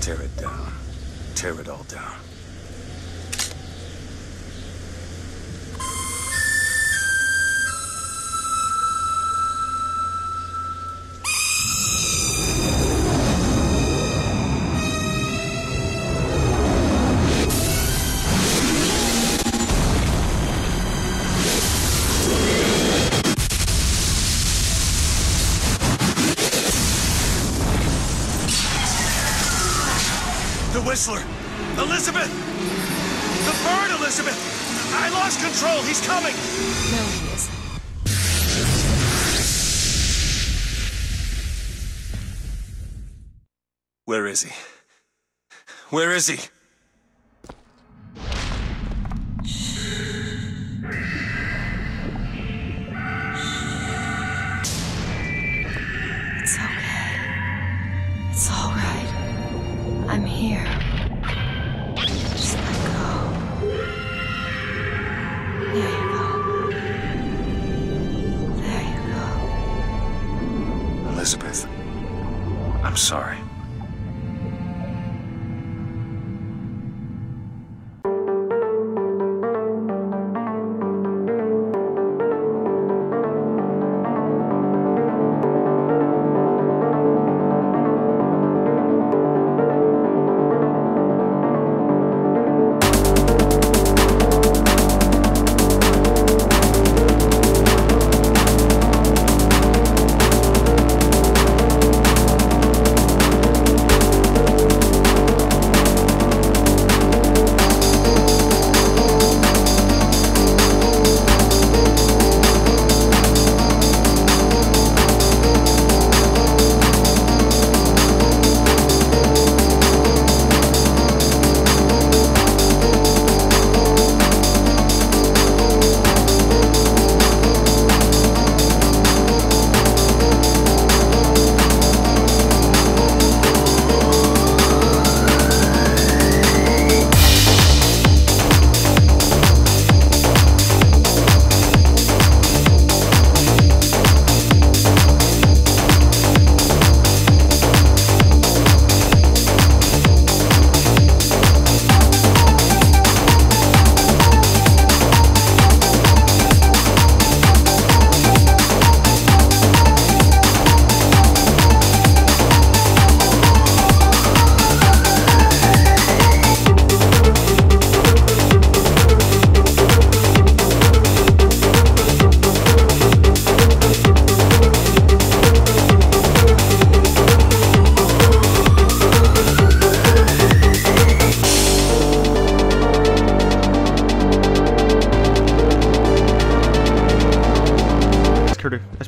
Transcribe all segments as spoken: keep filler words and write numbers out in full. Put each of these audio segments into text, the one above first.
Tear it down. Tear it all down. Whistler! Elizabeth! The bird, Elizabeth! I lost control! He's coming! No, he isn't. Where is he? Where is he?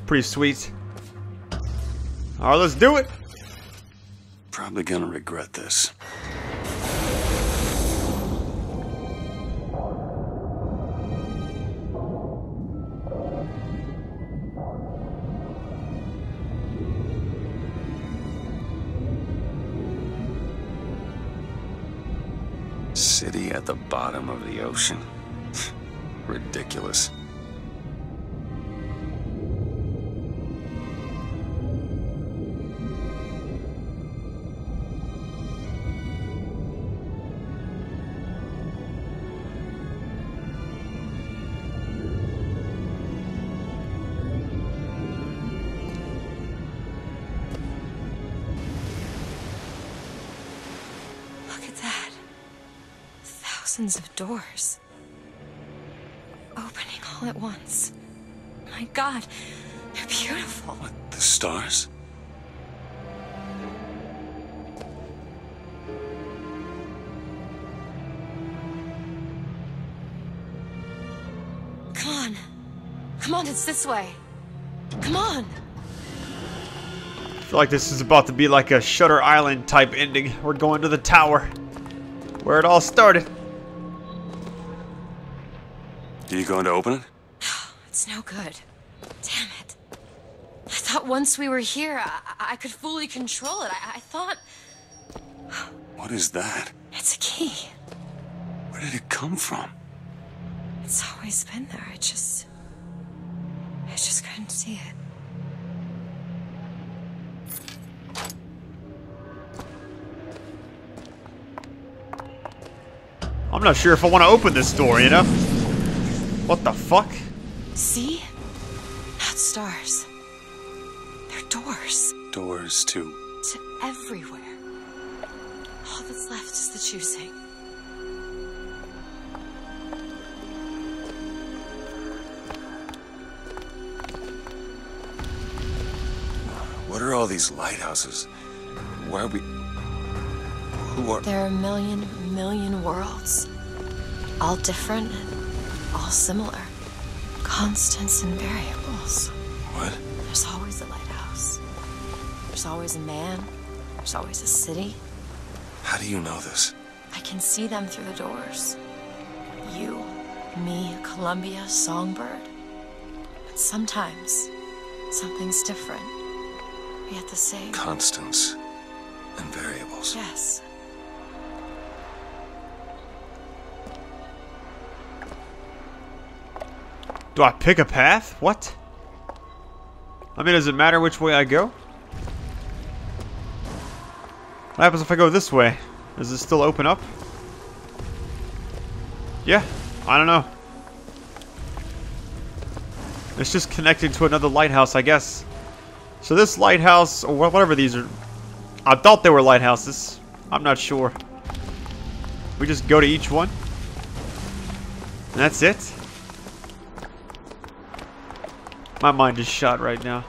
Pretty sweet. All right, let's do it. Probably gonna regret this. City at the bottom of the ocean. Ridiculous. Of doors opening all at once. My God, they're beautiful. What, the stars? Come on, come on, it's this way. Come on. I feel like this is about to be like a Shutter Island type ending. We're going to the tower where it all started. Are you going to open it? Oh, it's no good. Damn it. I thought once we were here, I, I could fully control it. I, I thought... What is that? It's a key. Where did it come from? It's always been there. I just... I just couldn't see it. I'm not sure if I want to open this door, you know? What the fuck? See? Not stars. They're doors. Doors to... to everywhere. All that's left is the choosing. What are all these lighthouses? Why are we... Who are... There are a million, million worlds. All different and all similar. Constants and variables. What? There's always a lighthouse. There's always a man. There's always a city. How do you know this? I can see them through the doors. You, me, Columbia, Songbird. But sometimes, something's different. Yet the same. Constants and variables. Yes. Do I pick a path? What? I mean, does it matter which way I go? What happens if I go this way? Does it still open up? Yeah, I don't know. It's just connected to another lighthouse, I guess. So this lighthouse, or whatever these are, I thought they were lighthouses. I'm not sure. We just go to each one. And that's it. My mind is shot right now.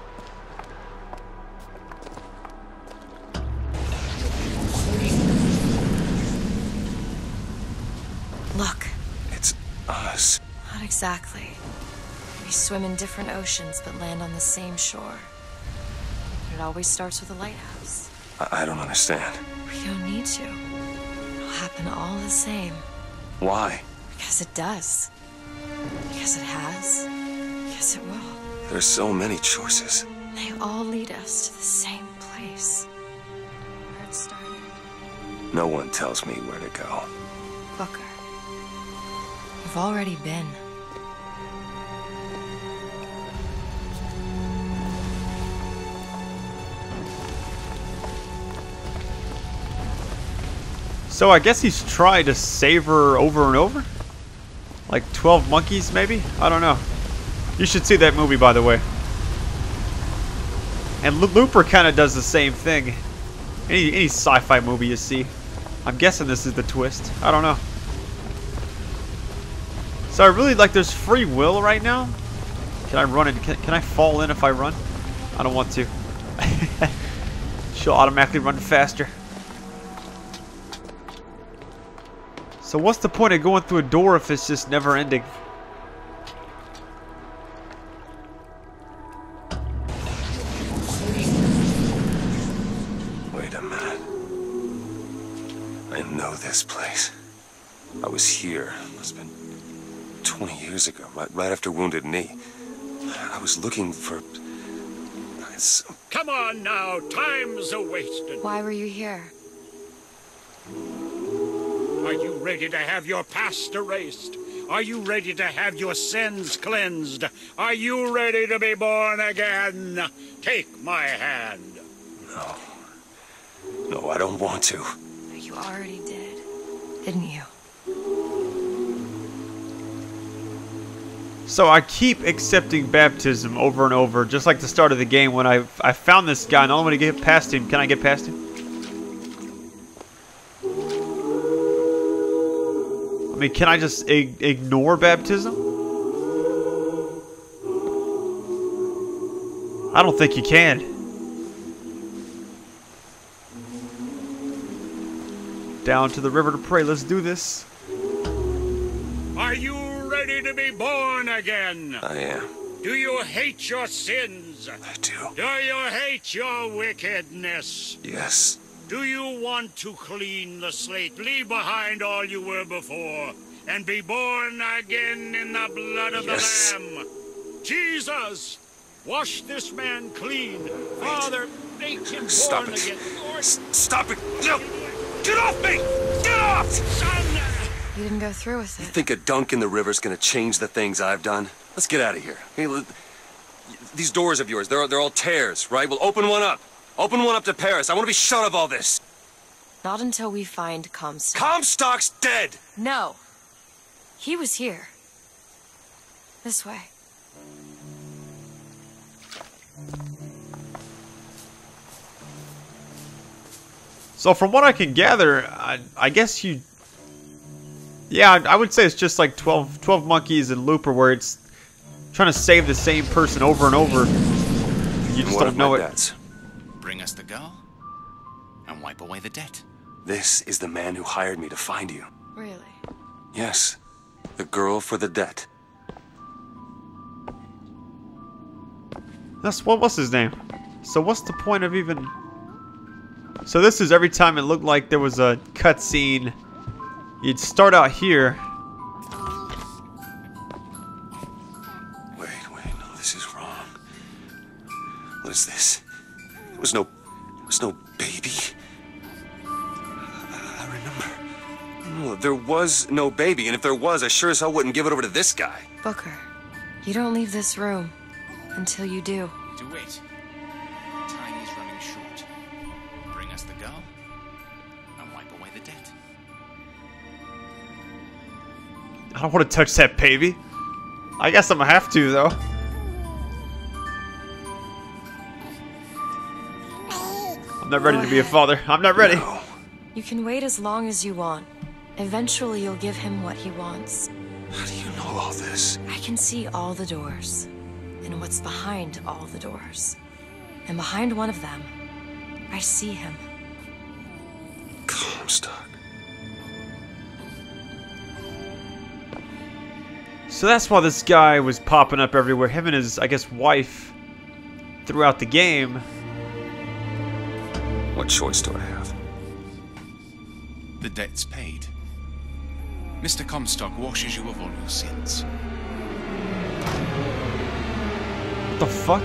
Look. It's us. Not exactly. We swim in different oceans, but land on the same shore. It always starts with a lighthouse. I, I don't understand. We don't need to. It'll happen all the same. Why? Because it does. Because it has. Because it will. There's so many choices. They all lead us to the same place. Where it started. No one tells me where to go. Booker. You've already been. So I guess he's tried to save her over and over? Like twelve Monkeys, maybe? I don't know. You should see that movie, by the way. And Looper kind of does the same thing. Any, any sci-fi movie you see. I'm guessing this is the twist. I don't know. So I really like there's free will right now. Can I run in? Can, can I fall in if I run? I don't want to. She'll automatically run faster. So what's the point of going through a door if it's just never ending? Wait a minute. I know this place. I was here. It must have been twenty years ago, right, right after Wounded Knee. I was looking for... Some... Come on now, time's a-wasted. Why were you here? Are you ready to have your past erased? Are you ready to have your sins cleansed? Are you ready to be born again? Take my hand. No. No, I don't want to. You already did, didn't you? So I keep accepting baptism over and over, just like the start of the game when I, I found this guy and I want to get past him. Can I get past him? I mean, can I just ig- ignore baptism? I don't think you can. Down to the river to pray. Let's do this. Are you ready to be born again? I am. Do you hate your sins? I do. Do you hate your wickedness? Yes. Do you want to clean the slate, leave behind all you were before, and be born again in the blood of yes. the Lamb? Jesus, wash this man clean. Wait. Father, make him Stop born it. again. Lord, Stop it. No. Get off me. Get off. Son. You didn't go through with it. You think a dunk in the river's going to change the things I've done? Let's get out of here. Hey, look, these doors of yours, they're, they're all tears, right? Well, open one up. Open one up to Paris. I want to be shut of all this. Not until we find Comstock. Comstock's dead! No. He was here. This way. So from what I can gather, I, I guess you... Yeah, I would say it's just like twelve, twelve Monkeys and Looper, where it's trying to save the same person over and over. You just don't know it. Bring us the girl and wipe away the debt. This is the man who hired me to find you. Really? Yes. The girl for the debt. That's what was his name. So what's the point of even... So this is every time it looked like there was a cutscene. You'd start out here. Wait, wait, no, this is wrong. What is this? There was no, there was no baby. I remember. No, there was no baby, and if there was, I sure as hell wouldn't give it over to this guy. Booker, you don't leave this room until you do. DeWitt, time is running short. Bring us the girl and wipe away the debt. I don't want to touch that baby. I guess I'm gonna have to, though. I'm not ready to be a father. I'm not ready. No. You can wait as long as you want. Eventually, you'll give him what he wants. How do you know all this? I can see all the doors. And what's behind all the doors. And behind one of them, I see him. Comstock. So that's why this guy was popping up everywhere. Him and his, I guess, wife throughout the game. What choice do I have? The debt's paid. Mister Comstock washes you of all your sins. What the fuck?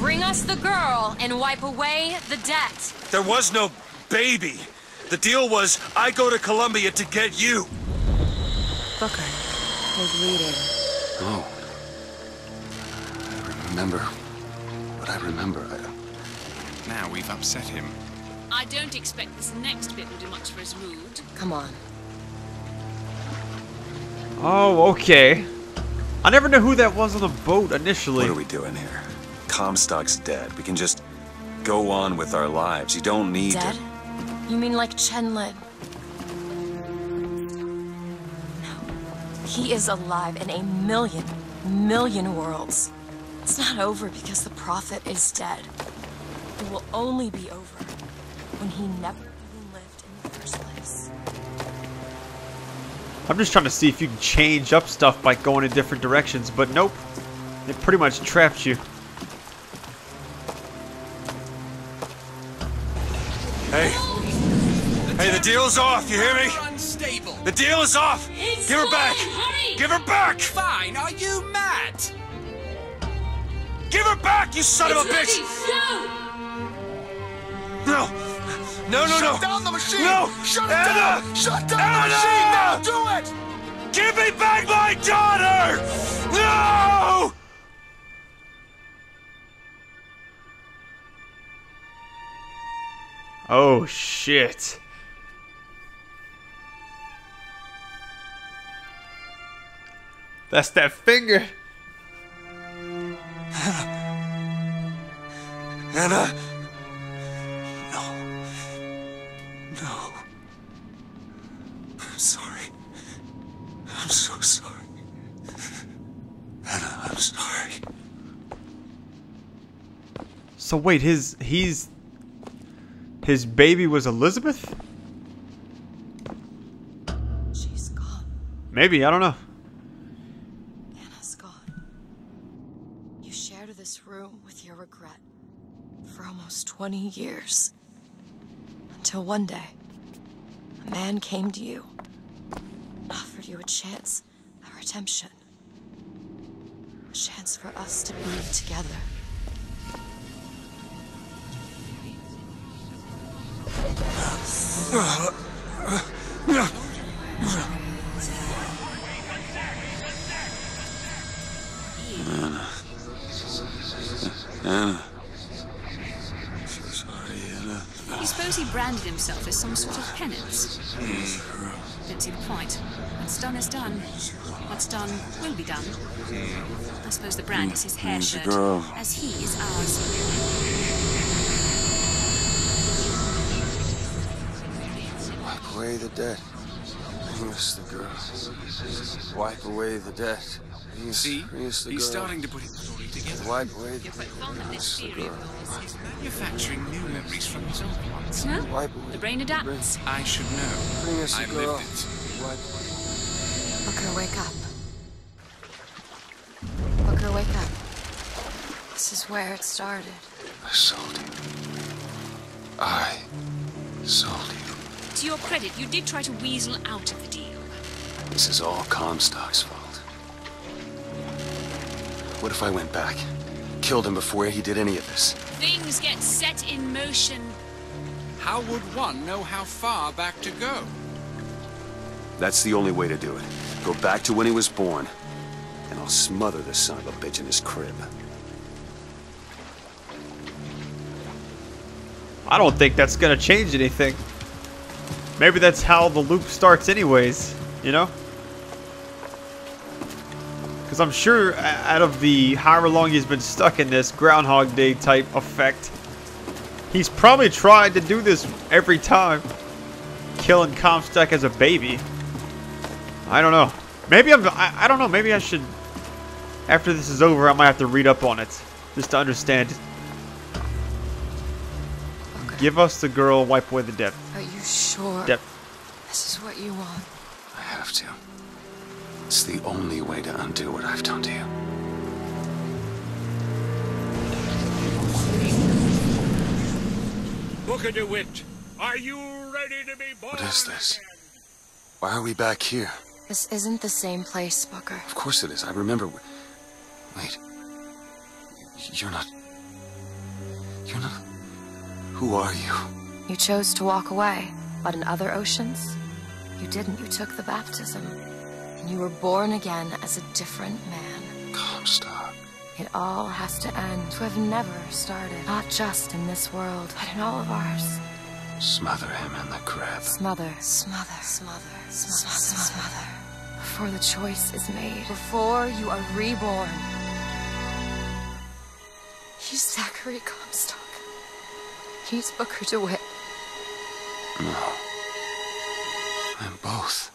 Bring us the girl and wipe away the debt. There was no... baby. The deal was, I go to Columbia to get you. Booker was bleeding. Oh. I remember. But I remember. I... Now we've upset him. I don't expect this next bit will do much for his mood. Come on. Oh, okay. I never knew who that was on the boat initially. What are we doing here? Comstock's dead. We can just go on with our lives. You don't need... Dead? To... You mean like Chen Lin? No. He is alive in a million, million worlds. It's not over because the prophet is dead. It will only be over when he never even lived in the first place. I'm just trying to see if you can change up stuff by going in different directions, but nope. They pretty much trapped you. Hey. Hey, the deal's off, you hear me? The deal is off! Give her back! Give her back! Fine, are you mad? Give her back, you son of a bitch! No! No, no, no! Shut down the machine! No! Shut it down! Shut down the machine! Now do it! Give me back my daughter! No! Oh, shit. That's that finger. Anna. No. No. I'm sorry. I'm so sorry. Anna, I'm sorry. So wait, his... he's... his baby was Elizabeth? She's gone. Maybe, I don't know. Anna's gone. You shared this room with your regret for almost twenty years. Until one day, a man came to you, offered you a chance at redemption. A chance for us to be together. Anna. Anna. I'm so sorry, Anna. suppose he branded himself as some sort of penance. Mm. Don't see the point. What's done is done. What's done will be done. Mm. I suppose the brand mm. is his hair shirt, as he is ours. Wipe away the debt. I miss the girl. Wipe away the debt. He's, See, he's, he's starting to put his story together. Wipe away the girl. Manufacturing new memories from his old ones. No, wipe away. The brain adapts. Brain. I should know. I lived girl. it. Wipe away. Booker, wake up. Booker, wake up. This is where it started. I sold you. I sold you. To your credit, you did try to weasel out of the deal. This is all Comstock's fault. What if I went back? Killed him before he did any of this? Things get set in motion. How would one know how far back to go? That's the only way to do it. Go back to when he was born, and I'll smother this son of a bitch in his crib. I don't think that's gonna change anything. Maybe that's how the loop starts anyways, you know? Because I'm sure out of the however long he's been stuck in this Groundhog Day type effect, he's probably tried to do this every time. Killing Comstock as a baby. I don't know. Maybe I'm... I, I don't know. Maybe I should... After this is over, I might have to read up on it. Just to understand. Okay. Give us the girl, wipe away the debt. Are you sure? Debt. This is what you want. I have to. It's the only way to undo what I've done to you. Booker DeWitt, are you ready to be born? What is this? Why are we back here? This isn't the same place, Booker. Of course it is. I remember. Wait. You're not. You're not. Who are you? You chose to walk away, but in other oceans, you didn't. You took the baptism. You were born again as a different man. Comstock. It all has to end. To have never started. Not just in this world, but in all of ours. Smother him in the crib. Smother. Smother. Smother. Smother. Smother. Smother. Before the choice is made. Before you are reborn. He's Zachary Comstock. He's Booker DeWitt. No. I'm both.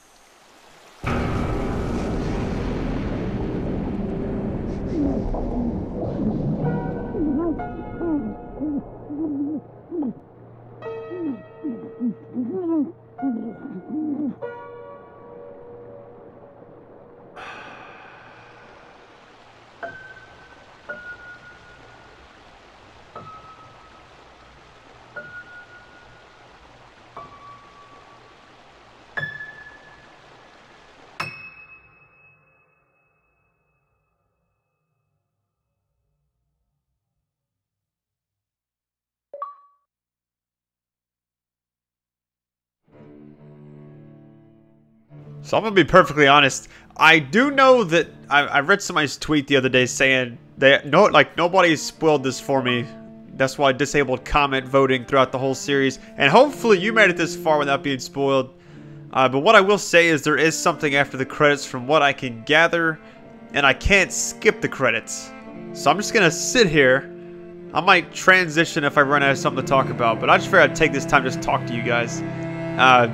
So I'm going to be perfectly honest, I do know that I, I read somebody's tweet the other day saying, they no, like nobody spoiled this for me, that's why I disabled comment voting throughout the whole series, and hopefully you made it this far without being spoiled, uh, but what I will say is there is something after the credits from what I can gather, and I can't skip the credits, so I'm just going to sit here. I might transition if I run out of something to talk about, but I just figured I'd take this time just to talk to you guys. Uh,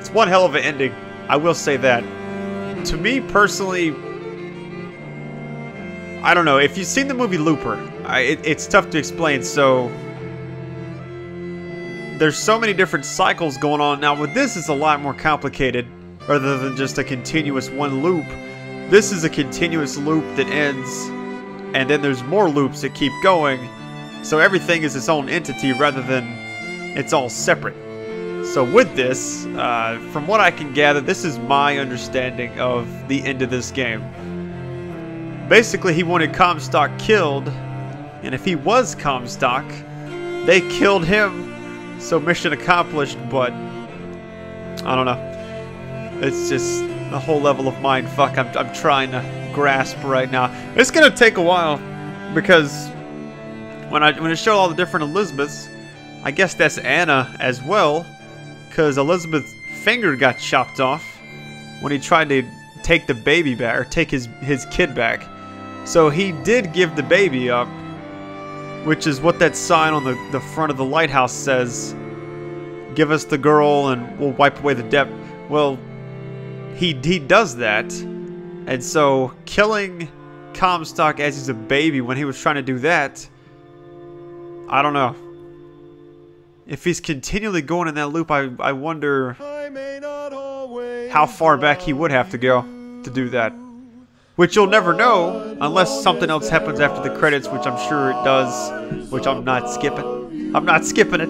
it's one hell of an ending. I will say that. To me, personally, I don't know. If you've seen the movie Looper, I, it, it's tough to explain, so... There's so many different cycles going on. Now, with this, it's a lot more complicated, rather than just a continuous one loop. This is a continuous loop that ends, and then there's more loops that keep going. So everything is its own entity, rather than it's all separate. So with this, uh, from what I can gather, this is my understanding of the end of this game. Basically, he wanted Comstock killed, and if he was Comstock, they killed him, so mission accomplished, but I don't know. It's just a whole level of mindfuck I'm, I'm trying to grasp right now. It's going to take a while, because when I when I showed all the different Elizabeths, I guess that's Anna as well, because Elizabeth's finger got chopped off when he tried to take the baby back, or take his, his kid back. So he did give the baby up, which is what that sign on the, the front of the lighthouse says. Give us the girl and we'll wipe away the debt. Well, he, he does that. And so killing Comstock as he's a baby when he was trying to do that, I don't know. If he's continually going in that loop, I, I wonder how far back he would have to go to do that. Which you'll never know unless something else happens after the credits, which I'm sure it does, which I'm not skipping. I'm not skipping it.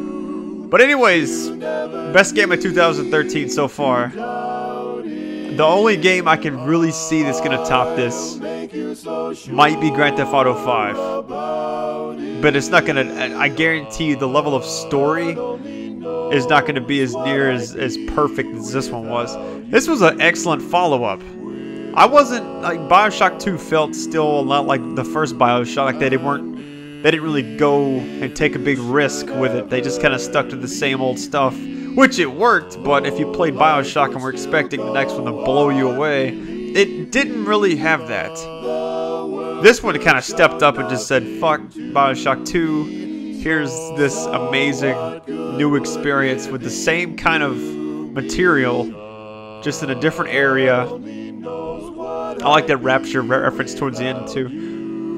But anyways, best game of two thousand thirteen so far. The only game I can really see that's going to top this might be Grand Theft Auto five. But it's not going to, I guarantee the level of story is not going to be as near as, as perfect as this one was. This was an excellent follow-up. I wasn't, like, Bioshock two felt still a lot like the first Bioshock, like they didn't, weren't, they didn't really go and take a big risk with it. They just kind of stuck to the same old stuff, which it worked, but if you played Bioshock and were expecting the next one to blow you away, it didn't really have that. This one kind of stepped up and just said, fuck Bioshock two, here's this amazing new experience with the same kind of material, just in a different area. I like that Rapture reference towards the end too.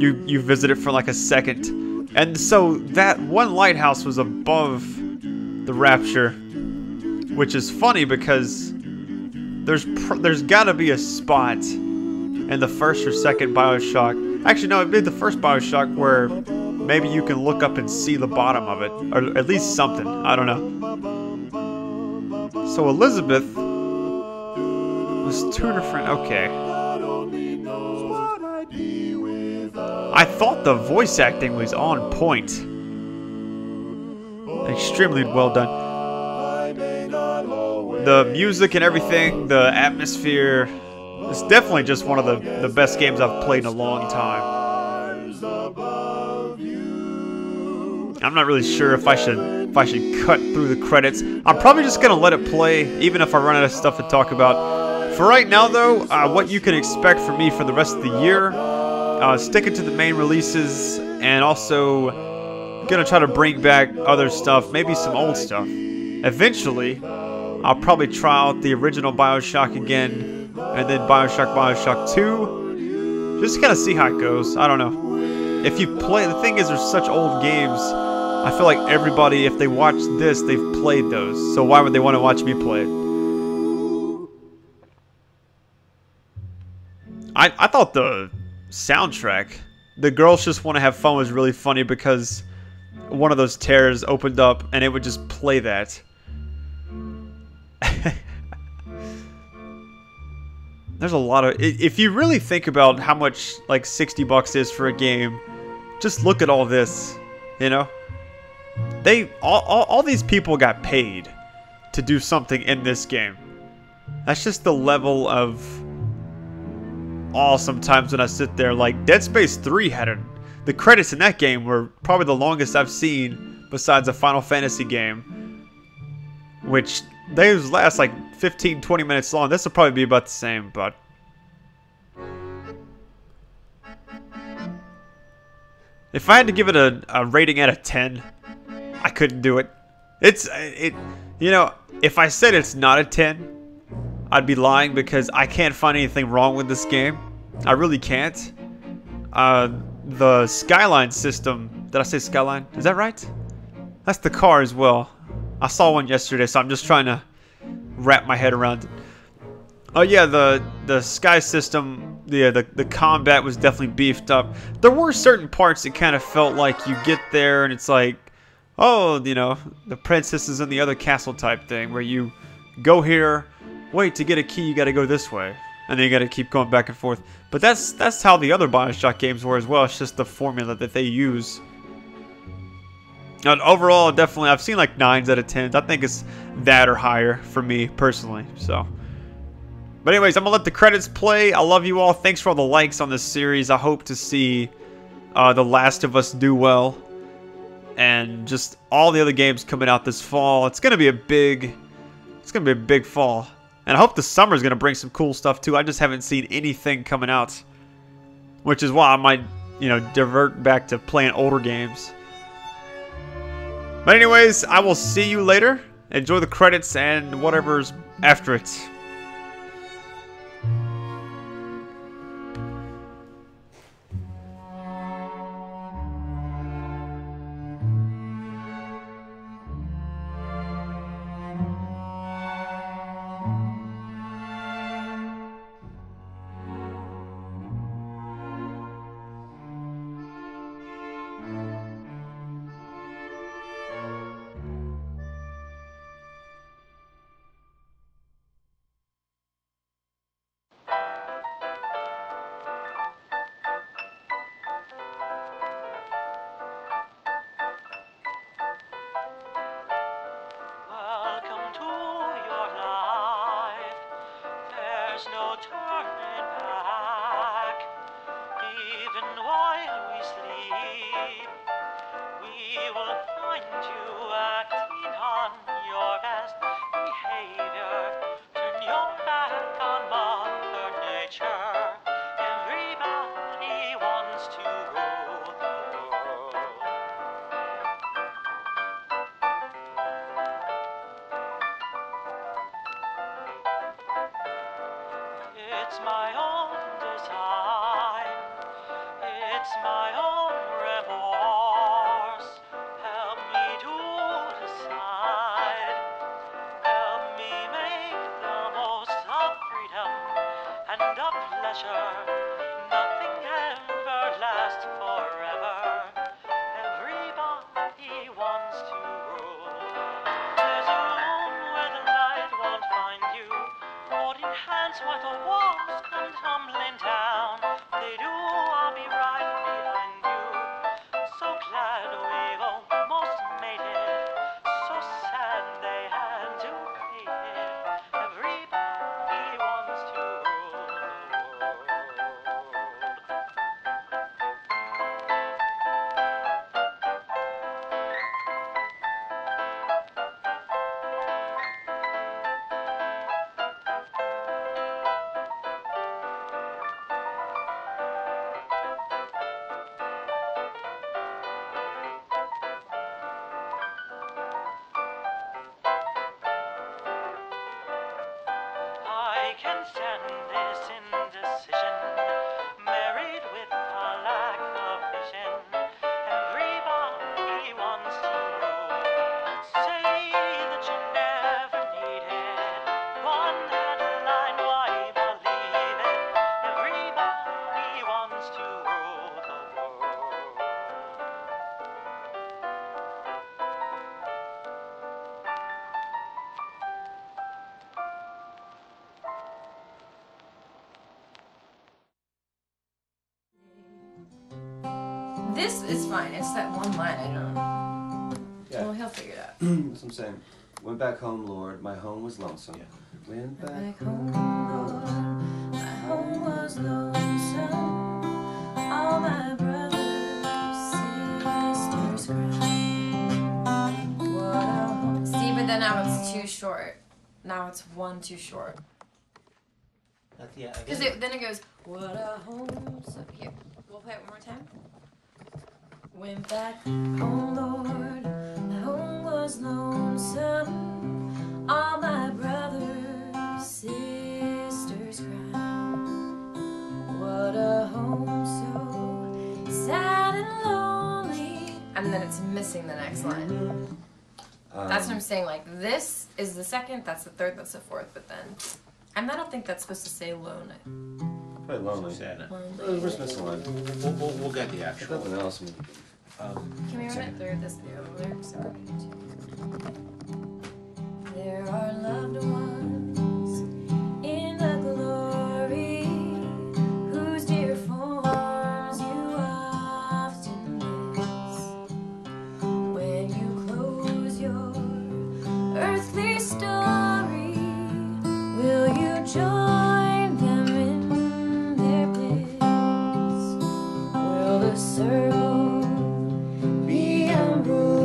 You you visit it for like a second. And so that one lighthouse was above the Rapture, which is funny because there's pr there's got to be a spot in the first or second BioShock. Actually no, it'd be the first BioShock where maybe you can look up and see the bottom of it, or at least something. I don't know. So Elizabeth was two different. Okay. I thought the voice acting was on point. Extremely well done. The music and everything, the atmosphere. It's definitely just one of the, the best games I've played in a long time. I'm not really sure if I should if I should cut through the credits. I'm probably just gonna let it play, even if I run out of stuff to talk about. For right now though, uh, what you can expect from me for the rest of the year. Uh, sticking to the main releases, and also gonna try to bring back other stuff, maybe some old stuff. Eventually, I'll probably try out the original Bioshock again, and then Bioshock, Bioshock two. Just kind of see how it goes. I don't know. If you play, the thing is, there's such old games. I feel like everybody, if they watch this, they've played those. So why would they want to watch me play it? I I thought the soundtrack, the Girls Just Want to Have Fun, was really funny because one of those tears opened up and it would just play that. There's a lot of, if you really think about how much like sixty bucks is for a game, just look at all this, you know. They all, all, all these people got paid to do something in this game. That's just the level of awesome times when I sit there. Like Dead Space three had a, the credits in that game were probably the longest I've seen besides a Final Fantasy game, which they last like fifteen to twenty minutes long. This will probably be about the same, but if I had to give it a, a rating out of ten, I couldn't do it. It's it you know, if I said it's not a ten, I'd be lying, because I can't find anything wrong with this game. I really can't. Uh, the Sky-Lines system, did I say Skyline? Is that right? That's the car as well. I saw one yesterday, so I'm just trying to wrap my head around it. Oh yeah, the the Sky system, yeah, the, the combat was definitely beefed up. There were certain parts that kind of felt like you get there and it's like, oh, you know, the princess is in the other castle type thing, where you go here, wait, to get a key you gotta go this way, and then you gotta keep going back and forth. But that's that's how the other Bioshock games were as well. It's just the formula that they use. And overall, definitely, I've seen like nines out of tens. I think it's that or higher for me personally. So, but anyways, I'm gonna let the credits play. I love you all. Thanks for all the likes on this series. I hope to see uh, The Last of Us do well. and just all the other games coming out this fall. It's gonna be a big, it's gonna be a big fall. And I hope the summer is gonna bring some cool stuff too. I just haven't seen anything coming out, which is why I might, you know, divert back to playing older games. But anyways, I will see you later. Enjoy the credits and whatever's after it. This is fine, it's that one line I don't... Yeah. Well, he'll figure it out. That's what I'm saying. Went back home, Lord, my home was lonesome. Yeah. Went back, back home, Lord, my home was lonesome. All my brothers, sisters cried. Whoa. See, but then now it's too short. Now it's one too short. Because yeah, then it goes, what a home... So here, we'll play it one more time. Went back home, Lord, my home was lonesome. All my brothers, sisters cried. What a home so sad and lonely. And then it's missing the next line. Um, that's what I'm saying, like, this is the second, that's the third, that's the fourth, but then... And I don't think that's supposed to say lone. Probably lonely. Sad. Lonely. We're missing a line. We'll, we'll, we'll get the actual. That's awesome. Um, Can we run it through this video over there? There are loved ones in the glory whose dear forms you often miss when you close your earthly store. Will you join them in their bliss? Will the circle be unbroken?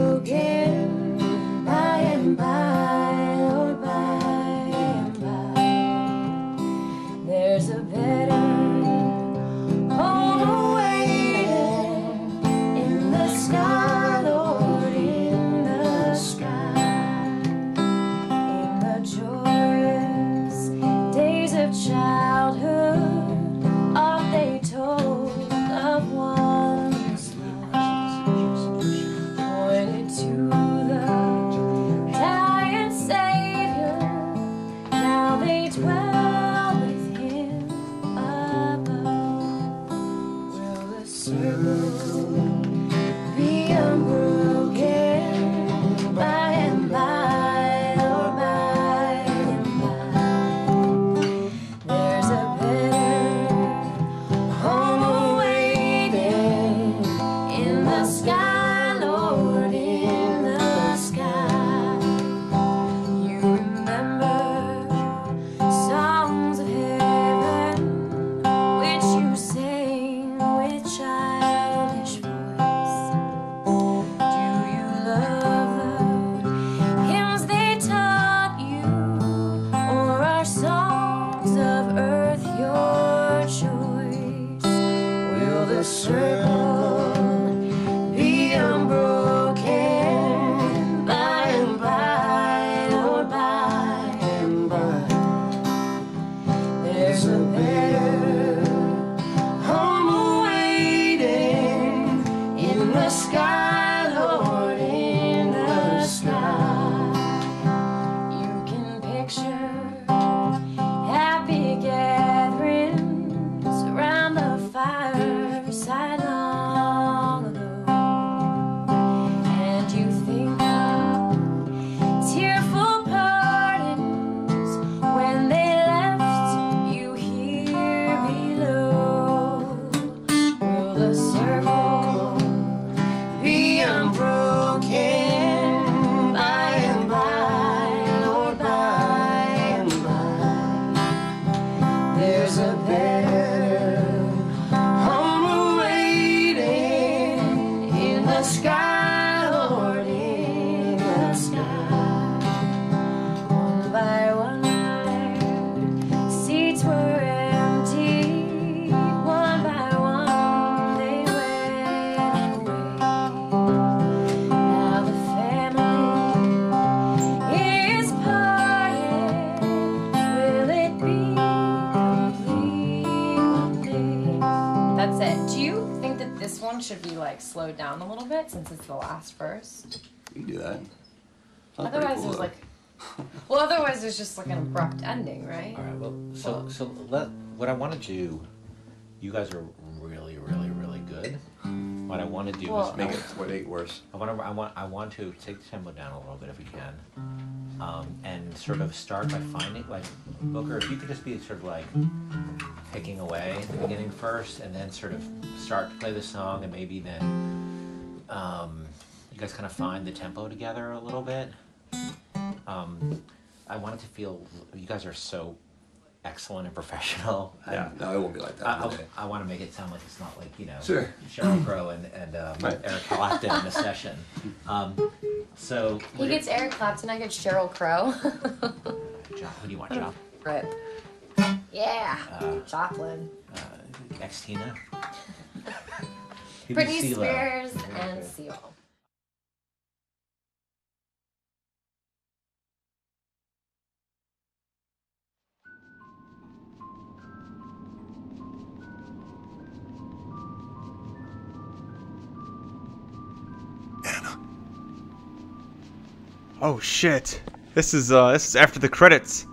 Should we like slow down a little bit since it's the last verse? You can do that. Sounds otherwise cool, there's though. like, well, otherwise there's just like an abrupt ending, right? All right. Well, so well, so let what I want to do. You guys are really, really, really good. What I want to do well, is make it eight worse. I want to. I want. I want to take the tempo down a little bit if we can, um, and sort of start by finding like Booker. If you could just be sort of like. Picking away at the beginning first, and then sort of start to play the song, and maybe then um, you guys kind of find the tempo together a little bit. Um, I wanted to feel you guys are so excellent and professional. Yeah, I, no, it won't be like that. I, I, I want to make it sound like it's not like you know sure. Sheryl Crow and and um, right. Eric Clapton in a session. Um, so he gets it? Eric Clapton, I get Sheryl Crow. Job, who do you want, Job? Right. Yeah, uh, Joplin, uh, ex Tina, Britney Spears, and Seal. Anna. Oh shit! This is uh, this is after the credits.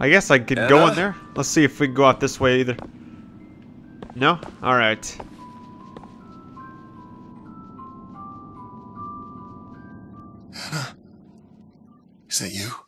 I guess I could Anna? go in there. Let's see if we can go out this way either. No? Alright. Is that you?